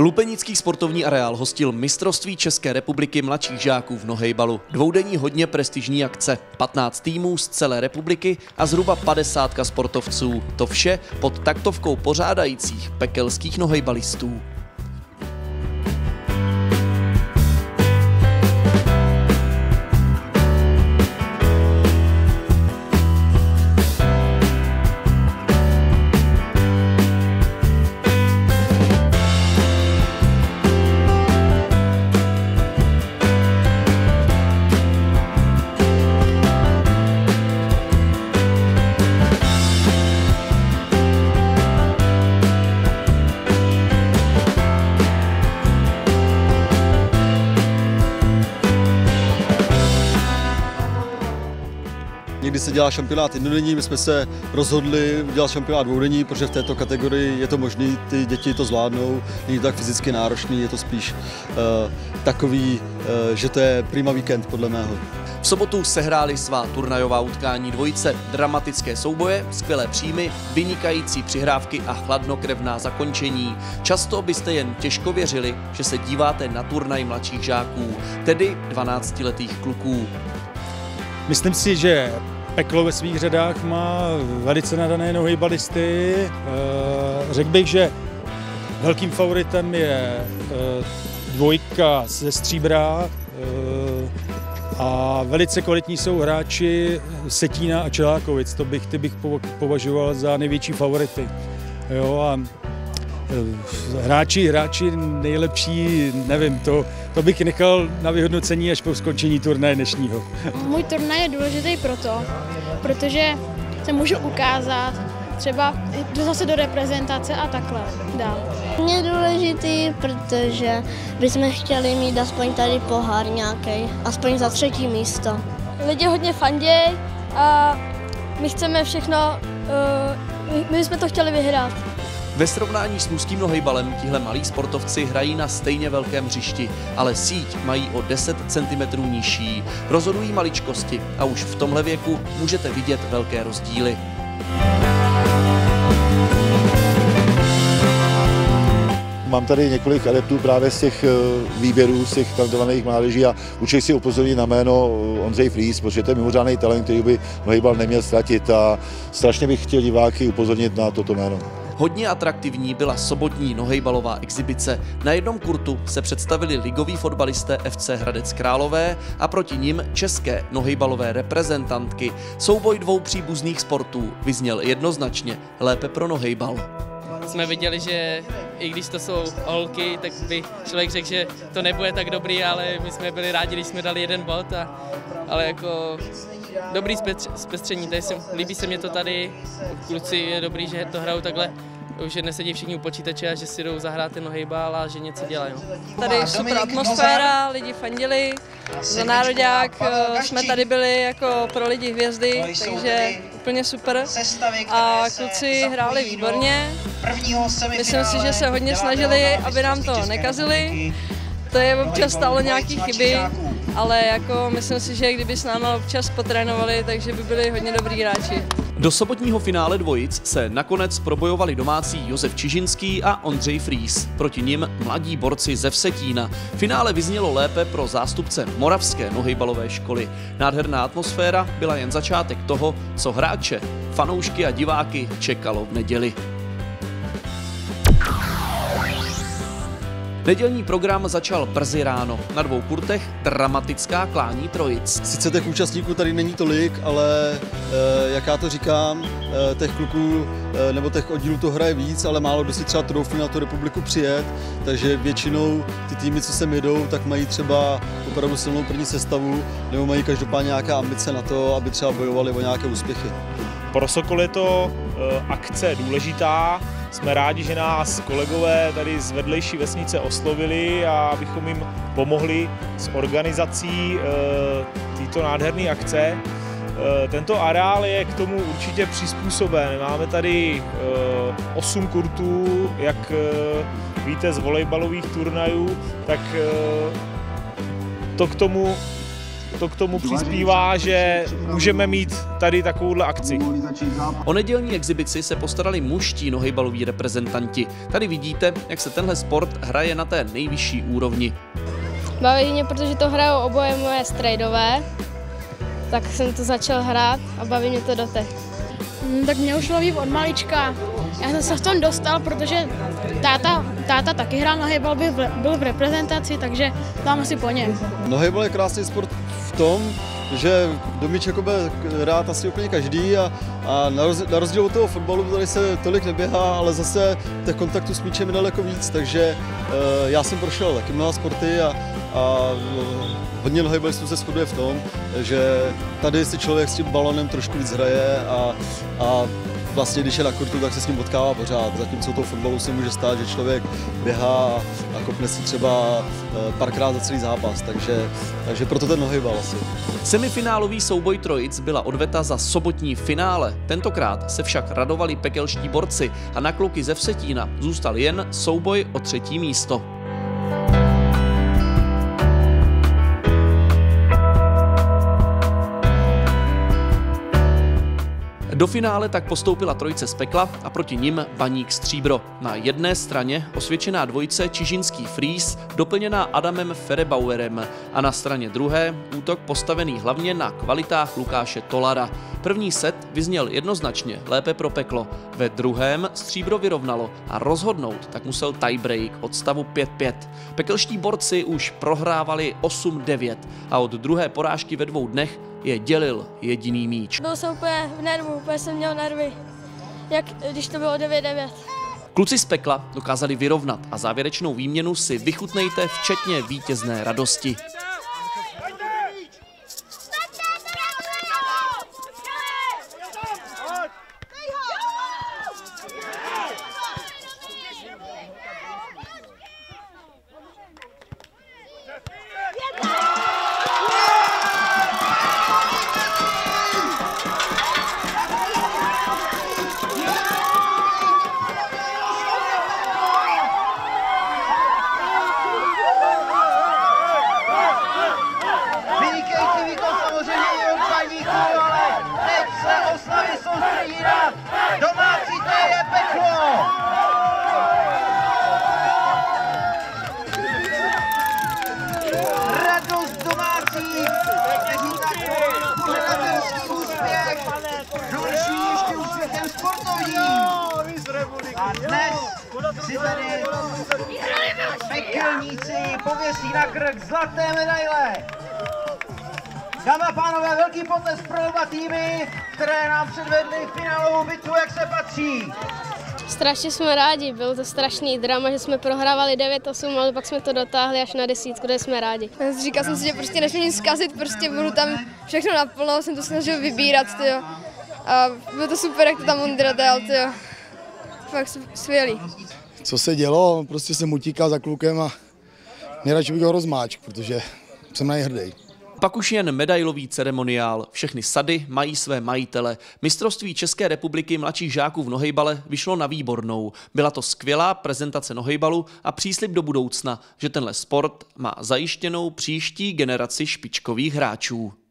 Lupenický sportovní areál hostil mistrovství České republiky mladších žáků v nohejbalu. Dvoudenní hodně prestižní akce, 15 týmů z celé republiky a zhruba 50 sportovců. To vše pod taktovkou pořádajících pekelských nohejbalistů. Někdy se dělá šampionát jednodenní, my jsme se rozhodli udělat šampionát dvoudenní, protože v této kategorii je to možné, ty děti to zvládnou, není to tak fyzicky náročný, je to spíš takový, že to je prima víkend podle mého. V sobotu sehráli svá turnajová utkání dvojice, dramatické souboje, skvělé příjmy, vynikající přihrávky a chladnokrevná zakončení. Často byste jen těžko věřili, že se díváte na turnaj mladších žáků, tedy 12letých kluků. Myslím si, že peklo ve svých řadách má velice nadané nohejbalisty. Řekl bych, že velkým favoritem je dvojka ze Stříbra a velice kvalitní jsou hráči Setína a Čelákovic. Ty bych považoval za největší favority. Jo, a hráči nejlepší, nevím, to bych nechal na vyhodnocení až po skončení turnaje dnešního. Můj turnaj je důležitý proto, protože se můžu ukázat třeba zase do reprezentace a takhle dál. Mě je důležitý, protože bychom chtěli mít aspoň tady pohár nějaký, aspoň za třetí místo. Lidi hodně fanděj a my chceme všechno, my jsme to chtěli vyhrát. Ve srovnání s mužským nohejbalem tihle malí sportovci hrají na stejně velkém hřišti, ale síť mají o 10 cm nižší. Rozhodují maličkosti a už v tomhle věku můžete vidět velké rozdíly. Mám tady několik adeptů právě z těch výběrů, z těch talentovaných mládeží a určitě si upozorní na jméno Ondřej Fríz, protože to je mimořádný talent, který by nohejbal neměl ztratit a strašně bych chtěl diváky upozornit na toto jméno. Hodně atraktivní byla sobotní nohejbalová exibice. Na jednom kurtu se představili ligoví fotbalisté FC Hradec Králové a proti nim české nohejbalové reprezentantky. Souboj dvou příbuzných sportů vyzněl jednoznačně lépe pro nohejbal. Jsme viděli, že i když to jsou holky, tak by člověk řekl, že to nebude tak dobrý, ale my jsme byli rádi, když jsme dali jeden bod, ale jako dobrý zpestření, líbí se mě to tady, kluci je dobrý, že to hrajou takhle, že nesedí všichni u počítače a že si jdou zahrát ten nohejbal a že něco dělají. Tady je super atmosféra, lidi fandili, za nároďák jsme tady byli jako pro lidi hvězdy, takže úplně super a kluci hráli výborně, myslím si, že se hodně snažili, aby nám to nekazili, to je občas stálo nějaké chyby, ale jako myslím si, že kdyby s náma občas potrénovali, takže by byli hodně dobrý hráči. Do sobotního finále dvojic se nakonec probojovali domácí Josef Čižinský a Ondřej Fríz. Proti nim mladí borci ze Vsetína. Finále vyznělo lépe pro zástupce moravské nohejbalové školy. Nádherná atmosféra byla jen začátek toho, co hráče, fanoušky a diváky čekalo v neděli. Nedělní program začal brzy ráno. Na dvou kurtech dramatická klání trojic. Sice těch účastníků tady není tolik, ale jak já to říkám, těch kluků nebo těch oddílů to hraje víc, ale málo kdo si třeba troufne na tu republiku přijet, takže většinou ty týmy, co sem jedou, tak mají třeba opravdu silnou první sestavu nebo mají každopádně nějaká ambice na to, aby třeba bojovali o nějaké úspěchy. Pro Sokol je to akce důležitá. Jsme rádi, že nás kolegové tady z vedlejší vesnice oslovili a abychom jim pomohli s organizací této nádherné akce. Tento areál je k tomu určitě přizpůsoben. Máme tady 8 kurtů, jak víte, z volejbalových turnajů, tak to k tomu to k tomu přispívá, že můžeme mít tady takovouhle akci. O nedělní exibici se postarali mužští nohejbaloví reprezentanti. Tady vidíte, jak se tenhle sport hraje na té nejvyšší úrovni. Baví mě, protože to hrajou oboje moje strejdové, tak jsem to začal hrát a baví mě to doteď. Tak mě už loví od malička. Já jsem se v tom dostal, protože táta taky hrál nohejbal, byl v reprezentaci, takže tam asi po něm. Nohejbal je krásný sport v tom, že domíček rád asi úplně každý a na rozdíl od toho fotbalu tady se tolik neběhá, ale zase těch kontaktů s míčem je daleko víc, takže já jsem prošel taky mnoha sporty a hodně nohejbalistů se shoduje v tom, že tady si člověk s tím balonem trošku víc hraje a vlastně když je na kurtu, tak se s ním potkává pořád. Zatímco toho fotbalu se může stát, že člověk běhá a kopne si třeba párkrát za celý zápas, takže proto ten nohejbal asi. Semifinálový souboj trojic byla odveta za sobotní finále. Tentokrát se však radovali pekelští borci a na kluky ze Vsetína zůstal jen souboj o třetí místo. Do finále tak postoupila trojice z Pekla a proti nim Baník Stříbro. Na jedné straně osvědčená dvojice Čižinský Fríz, doplněná Adamem Ferebauerem, a na straně druhé útok postavený hlavně na kvalitách Lukáše Tolara. První set vyzněl jednoznačně lépe pro Peklo, ve druhém Stříbro vyrovnalo a rozhodnout tak musel tiebreak od stavu 5-5. Pekelští borci už prohrávali 8-9 a od druhé porážky ve dvou dnech je dělil jediný míč. Byl jsem úplně v nervu, úplně jsem měl nervy, jak když to bylo 9-9. Kluci z Pekla dokázali vyrovnat a závěrečnou výměnu si vychutnejte včetně vítězné radosti. A dnes si tady pekelníci pověsí na krk zlaté medaile. Dámy a pánové, velký potlesk pro oba týmy, které nám předvedly finálovou bitvu, jak se patří. Strašně jsme rádi, byl to strašný drama, že jsme prohrávali 9-8, ale pak jsme to dotáhli až na 10, kde jsme rádi. Říkal jsem si, že prostě nesmím nic zkazit, prostě budu tam všechno naplno, jsem to snažil vybírat, tyjo. A bylo to super, jak to tam Ondra dal, tyjo. Fakt skvělý. Co se dělo? Prostě jsem utíkal za klukem a mě radši bych ho rozmáčk, protože jsem na něj hrdý. Pak už jen medailový ceremoniál. Všechny sady mají své majitele. Mistrovství České republiky mladších žáků v nohejbale vyšlo na výbornou. Byla to skvělá prezentace nohejbalu a příslib do budoucna, že tenhle sport má zajištěnou příští generaci špičkových hráčů.